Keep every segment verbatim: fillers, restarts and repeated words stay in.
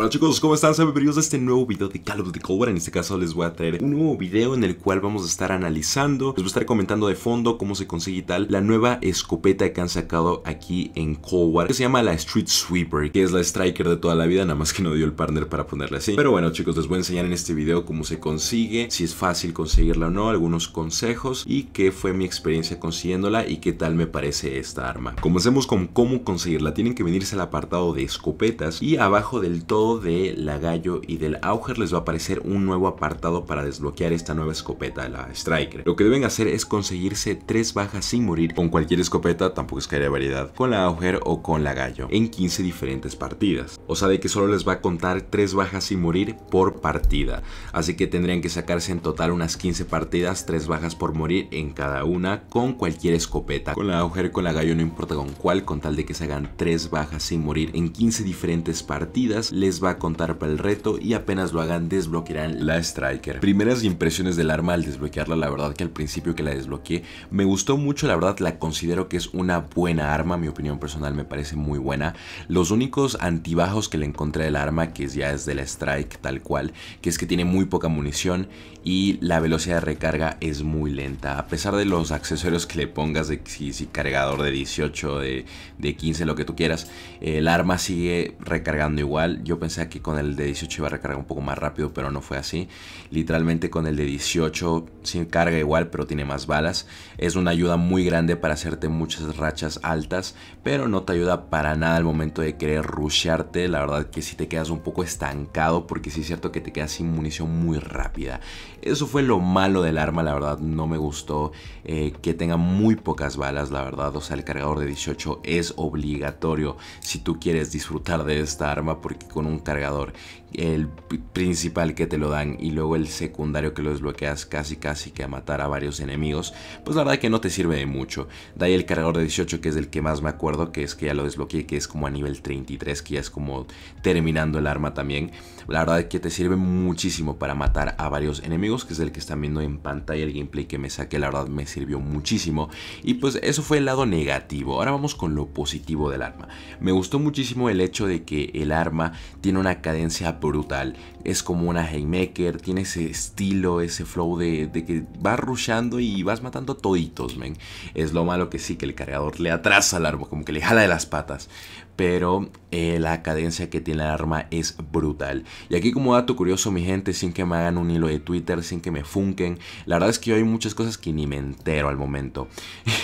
Hola chicos, ¿cómo están? Sean bienvenidos a este nuevo video de Call of Duty Cold War. En este caso les voy a traer un nuevo video en el cual vamos a estar analizando, les voy a estar comentando de fondo cómo se consigue y tal, la nueva escopeta que han sacado aquí en Cold War, que se llama la Streetsweeper, que es la Striker de toda la vida, nada más que no dio el partner para ponerla así. Pero bueno chicos, les voy a enseñar en este video cómo se consigue, si es fácil conseguirla o no, algunos consejos y qué fue mi experiencia consiguiéndola y qué tal me parece esta arma. Comencemos con cómo conseguirla. Tienen que venirse al apartado de escopetas y abajo del todo de la Gallo y del Auger les va a aparecer un nuevo apartado para desbloquear esta nueva escopeta, la Striker. Lo que deben hacer es conseguirse tres bajas sin morir con cualquier escopeta, tampoco es que haya variedad, con la Auger o con la Gallo, en quince diferentes partidas. O sea, de que solo les va a contar tres bajas sin morir por partida. Así que tendrían que sacarse en total unas quince partidas, tres bajas por morir en cada una, con cualquier escopeta. Con la Auger, con la Gallo, no importa con cuál, con tal de que se hagan tres bajas sin morir en quince diferentes partidas, les va a contar para el reto y apenas lo hagan desbloquearán la Striker. Primeras impresiones del arma al desbloquearla, la verdad que al principio que la desbloqueé me gustó mucho, la verdad la considero que es una buena arma, mi opinión personal me parece muy buena. Los únicos antibajos que le encontré del arma, que ya es de la Strike tal cual, que es que tiene muy poca munición y la velocidad de recarga es muy lenta, a pesar de los accesorios que le pongas, de si, si cargador de dieciocho, de, de quince, lo que tú quieras, el arma sigue recargando igual. Yo pensé que con el de dieciocho iba a recargar un poco más rápido, pero no fue así. Literalmente con el de dieciocho sí carga igual, pero tiene más balas. Es una ayuda muy grande para hacerte muchas rachas altas, pero no te ayuda para nada al momento de querer rushearte. La verdad que sí te quedas un poco estancado, porque sí es cierto que te quedas sin munición muy rápida. Eso fue lo malo del arma, la verdad no me gustó eh, que tenga muy pocas balas, la verdad. O sea, el cargador de dieciocho es obligatorio si tú quieres disfrutar de esta arma, porque con un cargador, el principal que te lo dan y luego el secundario que lo desbloqueas casi casi que a matar a varios enemigos, pues la verdad que no te sirve de mucho. De ahí el cargador de dieciocho, que es del que más me acuerdo, que es que ya lo desbloqueé, que es como a nivel treinta y tres, que ya es como terminando el arma también. La verdad que te sirve muchísimo para matar a varios enemigos, que es el que están viendo en pantalla, el gameplay que me saqué, la verdad me sirvió muchísimo. Y pues eso fue el lado negativo. Ahora vamos con lo positivo del arma. Me gustó muchísimo el hecho de que el arma tiene una cadencia brutal, es como una haymaker, tiene ese estilo, ese flow de, de que vas rushando y vas matando toditos, men. Es lo malo que sí, que el cargador le atrasa al arma, como que le jala de las patas, pero eh, la cadencia que tiene el arma es brutal. Y aquí como dato curioso, mi gente, sin que me hagan un hilo de Twitter, sin que me funquen, la verdad es que yo hay muchas cosas que ni me entero al momento.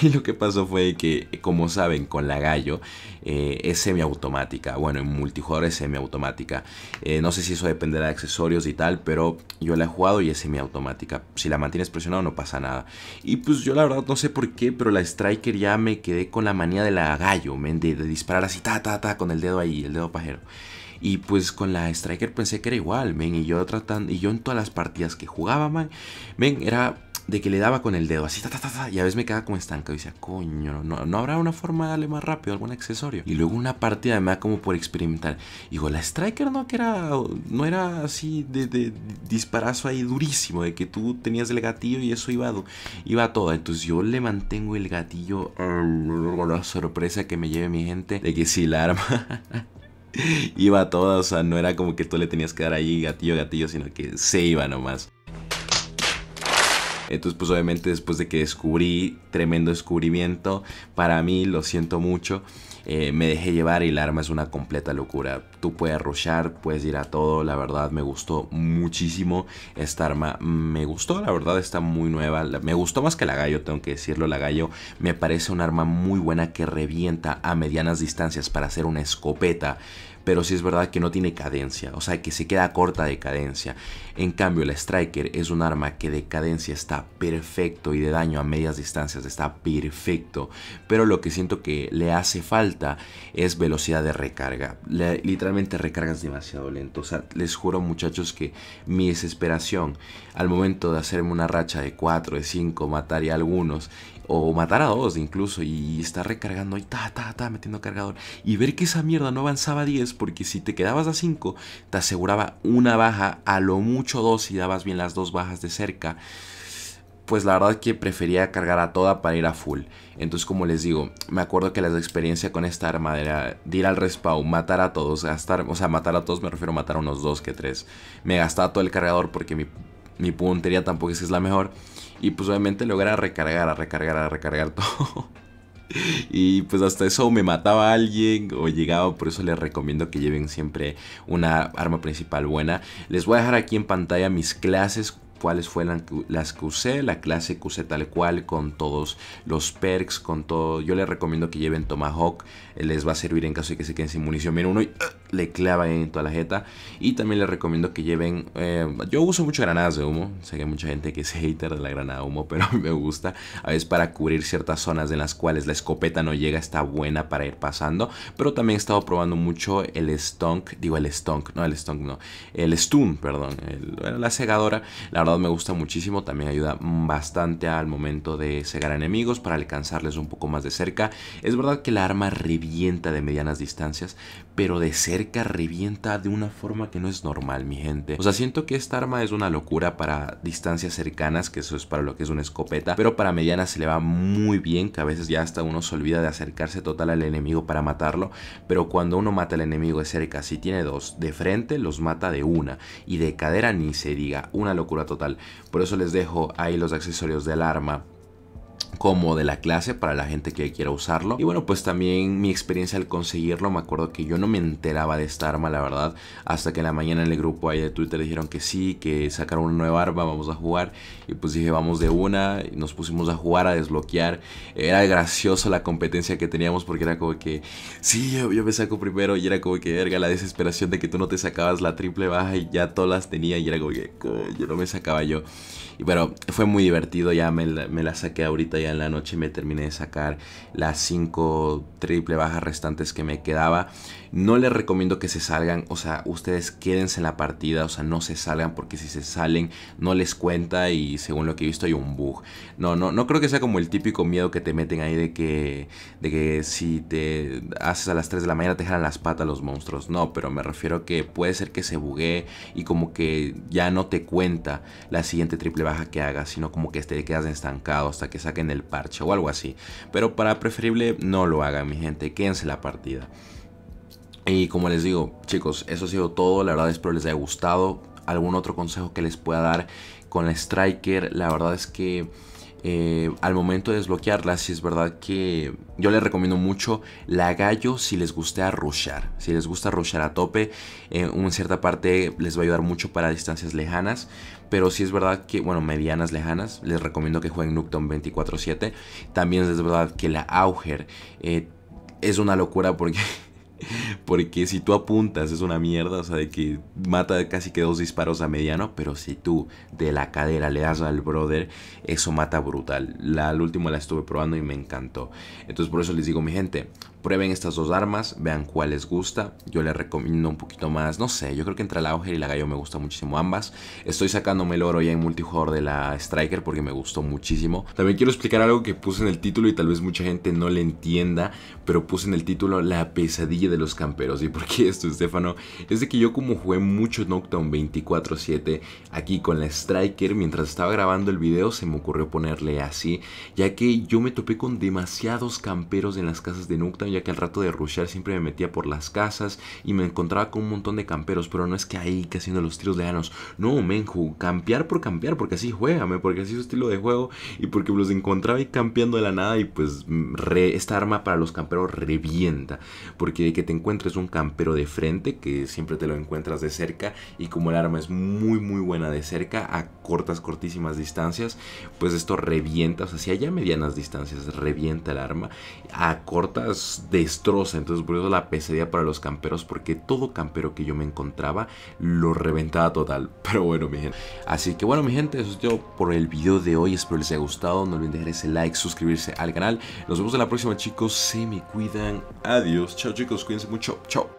Y lo que pasó fue que, como saben, con la Gallo eh, es semiautomática, bueno, en multijugador es semiautomática. Eh, no sé si eso dependerá de accesorios y tal, pero yo la he jugado y es semiautomática. Si la mantienes presionado no pasa nada. Y pues yo la verdad no sé por qué, pero la Striker ya me quedé con la manía de la Gallo, men, de, de disparar así, ta, ta, ta, con el dedo ahí, el dedo pajero. Y pues con la Striker pensé que era igual, men, y yo tratando, y yo en todas las partidas que jugaba, man, men, era de que le daba con el dedo así, ta, ta, ta, ta, y a veces me quedaba como estancado y decía, coño, no, no habrá una forma de darle más rápido algún accesorio. Y luego una partida me da como por experimentar, digo, la Striker no que era, no era así de, de disparazo ahí durísimo, de que tú tenías el gatillo y eso iba, iba a todo. Entonces yo le mantengo el gatillo, con la sorpresa que me lleve mi gente, de que sí, la arma iba a toda. O sea, no era como que tú le tenías que dar ahí gatillo, gatillo, sino que se iba nomás. Entonces pues obviamente después de que descubrí, tremendo descubrimiento para mí, lo siento mucho, eh, me dejé llevar y el arma es una completa locura. Tú puedes rushar, puedes ir a todo, la verdad me gustó muchísimo esta arma, me gustó, la verdad está muy nueva, me gustó más que la Gallo, tengo que decirlo. La Gallo me parece un arma muy buena que revienta a medianas distancias para hacer una escopeta, pero sí es verdad que no tiene cadencia, o sea que se queda corta de cadencia. En cambio la Striker es un arma que de cadencia está perfecto y de daño a medias distancias está perfecto, pero lo que siento que le hace falta es velocidad de recarga. Le, literalmente recargas demasiado lento. O sea, les juro muchachos que mi desesperación al momento de hacerme una racha de cuatro, de cinco, matar a algunos o matar a dos incluso y estar recargando y ta, ta, ta, metiendo cargador y ver que esa mierda no avanzaba a diez, porque si te quedabas a cinco te aseguraba una baja, a lo mucho dos si dabas bien las dos bajas de cerca. pues la verdad que prefería cargar a toda para ir a full. Entonces, como les digo, me acuerdo que la experiencia con esta arma era de ir al respawn, matar a todos, gastar, o sea, matar a todos me refiero a matar a unos dos que tres. Me gastaba todo el cargador porque mi, mi puntería tampoco es que es la mejor. Y pues obviamente lograba recargar, a recargar, a recargar todo. Y pues hasta eso me mataba a alguien o llegaba, por eso les recomiendo que lleven siempre una arma principal buena. Les voy a dejar aquí en pantalla mis clases, cuáles fueron las que usé, la clase que usé tal cual, con todos los perks, con todo. Yo les recomiendo que lleven Tomahawk, les va a servir en caso de que se queden sin munición. Miren uno y uh, le clavan en toda la jeta. Y también les recomiendo que lleven, eh, yo uso mucho granadas de humo, sé que hay mucha gente que es hater de la granada de humo, pero me gusta. A veces para cubrir ciertas zonas en las cuales la escopeta no llega, está buena para ir pasando. Pero también he estado probando mucho el stunk, digo el stunk, no el stunk no, el stun, perdón, el, la segadora. La verdad me gusta muchísimo, también ayuda bastante al momento de cegar enemigos para alcanzarles un poco más de cerca. Es verdad que la arma revienta de medianas distancias, pero de cerca revienta de una forma que no es normal, mi gente. O sea, siento que esta arma es una locura para distancias cercanas, que eso es para lo que es una escopeta, pero para medianas se le va muy bien, que a veces ya hasta uno se olvida de acercarse total al enemigo para matarlo, pero cuando uno mata al enemigo de cerca, si tiene dos de frente, los mata de una, y de cadera ni se diga, una locura total. Total. Por eso les dejo ahí los accesorios del arma como de la clase para la gente que quiera usarlo. Y bueno, pues también mi experiencia al conseguirlo, me acuerdo que yo no me enteraba de esta arma, la verdad, hasta que en la mañana en el grupo ahí de Twitter dijeron que sí, que sacaron una nueva arma, vamos a jugar. Y pues dije, vamos de una, y nos pusimos a jugar, a desbloquear. Era gracioso la competencia que teníamos porque era como que, sí, yo, yo me saco primero, y era como que, verga, la desesperación de que tú no te sacabas la triple baja y ya todas las tenía, y era como que, yo no me sacaba yo. Y bueno, fue muy divertido, ya me, me la saqué ahorita, ya en la noche me terminé de sacar las cinco triple bajas restantes que me quedaba. No les recomiendo que se salgan, o sea, ustedes quédense en la partida, o sea, no se salgan, porque si se salen no les cuenta y según lo que he visto hay un bug. No, no, no creo que sea como el típico miedo que te meten ahí de que, de que si te haces a las tres de la mañana te jalan las patas los monstruos. No, pero me refiero que puede ser que se buguee y como que ya no te cuenta la siguiente triple baja que hagas, sino como que te quedas estancado hasta que saquen el parche o algo así. Pero para preferible no lo hagan, mi gente, quédense en la partida. Y como les digo, chicos, eso ha sido todo. La verdad, espero les haya gustado. Algún otro consejo que les pueda dar con la Striker, la verdad es que Eh, al momento de desbloquearla, si es verdad que yo les recomiendo mucho la Gallo si les gusta rushar. Si les gusta rushar a tope, en una cierta parte les va a ayudar mucho para distancias lejanas. Pero si es verdad que, bueno, medianas lejanas, les recomiendo que jueguen Nuketown veinticuatro siete. También es verdad que la Auger eh, es una locura porque... Porque si tú apuntas es una mierda, o sea, de que mata casi que dos disparos a mediano, pero si tú de la cadera le das al brother, eso mata brutal. La, la última la estuve probando y me encantó. Entonces por eso les digo, mi gente, prueben estas dos armas, vean cuál les gusta. Yo les recomiendo un poquito más, no sé, yo creo que entre la Auger y la Gallo me gustan muchísimo ambas. Estoy sacándome el oro ya en multijugador de la Striker porque me gustó muchísimo. También quiero explicar algo que puse en el título y tal vez mucha gente no le entienda, pero puse en el título la pesadilla de los camperos. ¿Y por qué esto, Estefano? Es de que yo, como jugué mucho Nocturn veinticuatro siete aquí con la Striker, mientras estaba grabando el video se me ocurrió ponerle así, ya que yo me topé con demasiados camperos en las casas de Nocturn, ya que al rato de rushear siempre me metía por las casas y me encontraba con un montón de camperos. Pero no es que ahí que haciendo los tiros lejanos, no, menju, campear por campear, porque así juégame, porque así es su estilo de juego, y porque los encontraba y campeando de la nada. Y pues re, esta arma para los camperos revienta, porque de que te encuentres un campero de frente, que siempre te lo encuentras de cerca, y como el arma es muy muy buena de cerca a cortas cortísimas distancias, pues esto revienta. O sea, si allá medianas distancias revienta el arma, a cortas destroza. Entonces por eso la pesadilla para los camperos, porque todo campero que yo me encontraba lo reventaba total. Pero bueno, mi gente, así que bueno, mi gente, eso es todo por el video de hoy. Espero les haya gustado, no olviden dejar ese like, suscribirse al canal. Nos vemos en la próxima, chicos, se me cuidan, adiós, chao chicos, cuídense mucho, chao.